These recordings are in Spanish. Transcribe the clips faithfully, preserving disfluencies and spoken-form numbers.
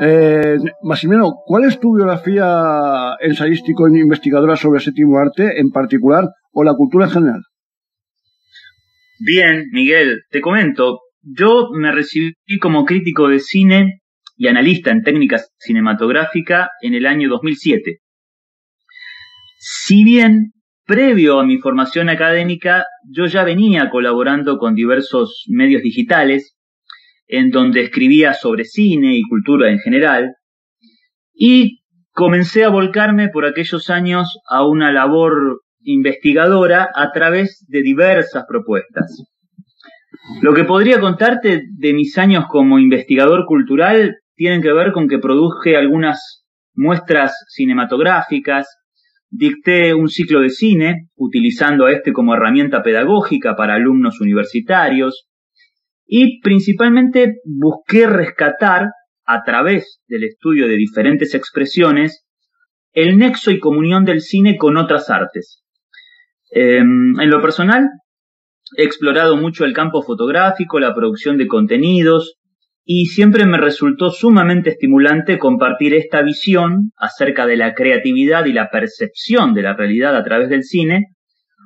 Eh, Maximiliano, ¿cuál es tu biografía ensayístico-investigadora sobre el séptimo arte en particular o la cultura en general? Bien, Miguel, te comento. Yo me recibí como crítico de cine y analista en técnicas cinematográficas en el año dos mil siete. Si bien, previo a mi formación académica, yo ya venía colaborando con diversos medios digitales, en donde escribía sobre cine y cultura en general, y comencé a volcarme por aquellos años a una labor investigadora a través de diversas propuestas. Lo que podría contarte de mis años como investigador cultural tienen que ver con que produje algunas muestras cinematográficas, dicté un ciclo de cine, utilizando a este como herramienta pedagógica para alumnos universitarios, y principalmente busqué rescatar, a través del estudio de diferentes expresiones, el nexo y comunión del cine con otras artes. Eh, en lo personal, he explorado mucho el campo fotográfico, la producción de contenidos, y siempre me resultó sumamente estimulante compartir esta visión acerca de la creatividad y la percepción de la realidad a través del cine,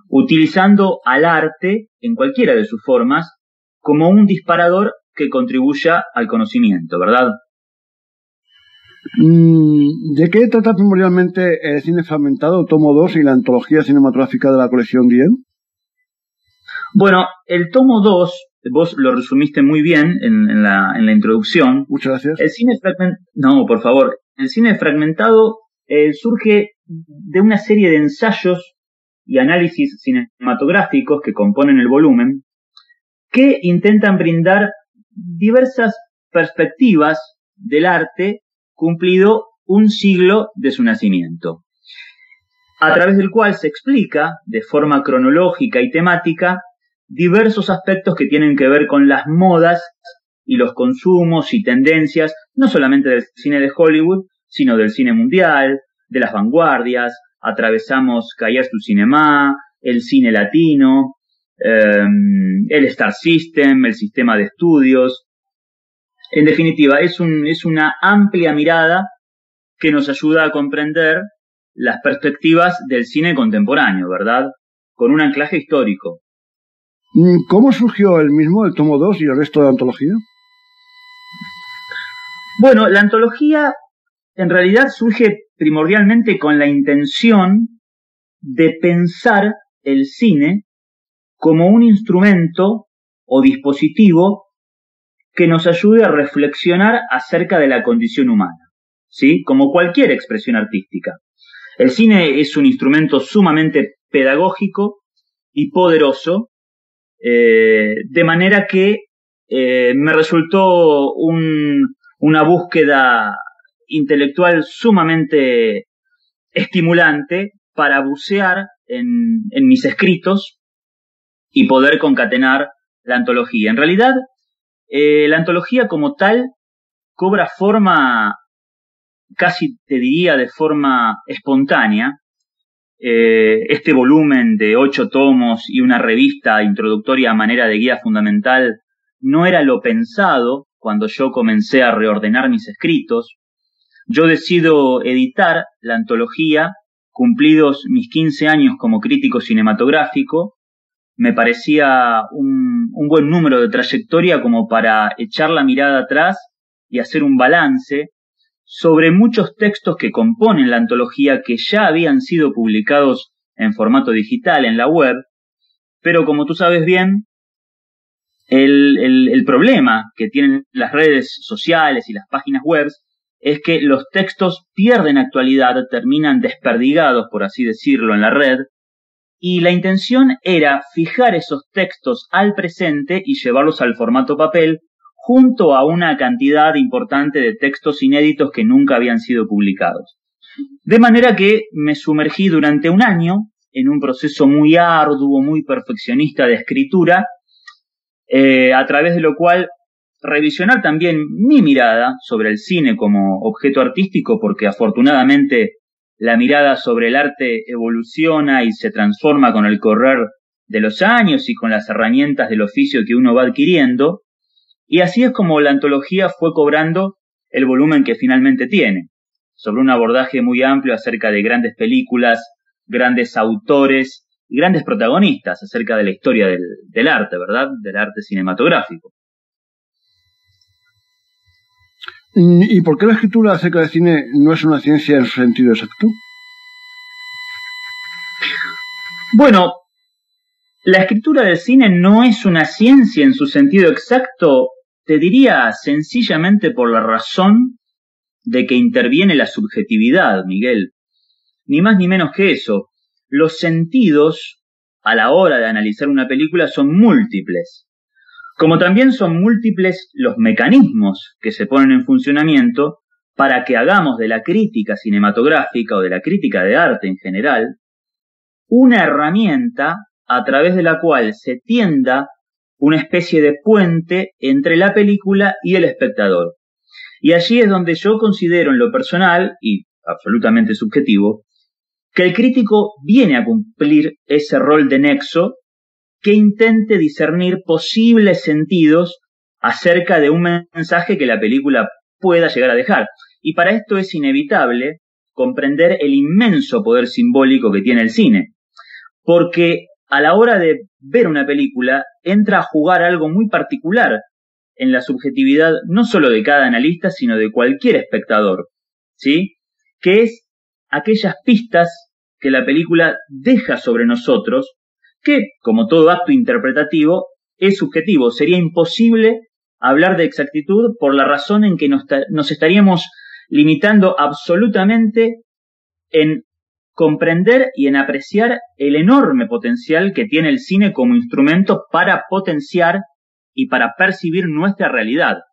utilizando al arte, en cualquiera de sus formas, como un disparador que contribuya al conocimiento, ¿verdad? ¿De qué trata primordialmente el cine fragmentado, tomo dos, y la antología cinematográfica de la colección diez? Bueno, el tomo dos, vos lo resumiste muy bien en, en, la, en la introducción. Muchas gracias. El cine fragmentado, no, por favor. El cine fragmentado eh, surge de una serie de ensayos y análisis cinematográficos que componen el volumen, que intentan brindar diversas perspectivas del arte cumplido un siglo de su nacimiento, a través del cual se explica, de forma cronológica y temática, diversos aspectos que tienen que ver con las modas y los consumos y tendencias, no solamente del cine de Hollywood, sino del cine mundial, de las vanguardias. Atravesamos Cahiers du Cinéma, el cine latino, eh, el Star System, el sistema de estudios. En definitiva, es, un, es una amplia mirada que nos ayuda a comprender las perspectivas del cine contemporáneo, ¿verdad? Con un anclaje histórico. ¿Cómo surgió el mismo, el tomo dos y el resto de la antología? Bueno, la antología en realidad surge primordialmente con la intención de pensar el cine como un instrumento o dispositivo que nos ayude a reflexionar acerca de la condición humana, ¿sí? Como cualquier expresión artística. El cine es un instrumento sumamente pedagógico y poderoso, Eh, de manera que eh, me resultó un, una búsqueda intelectual sumamente estimulante para bucear en, en mis escritos y poder concatenar la antología. En realidad, eh, la antología como tal cobra forma, casi te diría de forma espontánea. Eh, este volumen de ocho tomos y una revista introductoria a manera de guía fundamental no era lo pensado cuando yo comencé a reordenar mis escritos. Yo decido editar la antología cumplidos mis quince años como crítico cinematográfico. Me parecía un, un buen número de trayectoria como para echar la mirada atrás y hacer un balance sobre muchos textos que componen la antología que ya habían sido publicados en formato digital en la web, pero como tú sabes bien, el, el, el problema que tienen las redes sociales y las páginas web es que los textos pierden actualidad, terminan desperdigados, por así decirlo, en la red, y la intención era fijar esos textos al presente y llevarlos al formato papel, junto a una cantidad importante de textos inéditos que nunca habían sido publicados. De manera que me sumergí durante un año en un proceso muy arduo, muy perfeccionista de escritura, eh, a través de lo cual revisionar también mi mirada sobre el cine como objeto artístico, porque afortunadamente la mirada sobre el arte evoluciona y se transforma con el correr de los años y con las herramientas del oficio que uno va adquiriendo, y así es como la antología fue cobrando el volumen que finalmente tiene, sobre un abordaje muy amplio acerca de grandes películas, grandes autores y grandes protagonistas acerca de la historia del, del arte, ¿verdad? Del arte cinematográfico. ¿Y por qué la escritura acerca del cine no es una ciencia en su sentido exacto? Bueno, la escritura del cine no es una ciencia en su sentido exacto, te diría sencillamente por la razón de que interviene la subjetividad, Miguel. Ni más ni menos que eso. Los sentidos, a la hora de analizar una película, son múltiples. Como también son múltiples los mecanismos que se ponen en funcionamiento para que hagamos de la crítica cinematográfica o de la crítica de arte en general una herramienta a través de la cual se tienda una especie de puente entre la película y el espectador. Y allí es donde yo considero en lo personal, y absolutamente subjetivo, que el crítico viene a cumplir ese rol de nexo que intente discernir posibles sentidos acerca de un mensaje que la película pueda llegar a dejar. Y para esto es inevitable comprender el inmenso poder simbólico que tiene el cine. Porque a la hora de ver una película entra a jugar algo muy particular en la subjetividad no solo de cada analista, sino de cualquier espectador, ¿sí? Que es aquellas pistas que la película deja sobre nosotros, que, como todo acto interpretativo, es subjetivo. Sería imposible hablar de exactitud por la razón en que nos, nos estaríamos limitando absolutamente en comprender y en apreciar el enorme potencial que tiene el cine como instrumento para potenciar y para percibir nuestra realidad.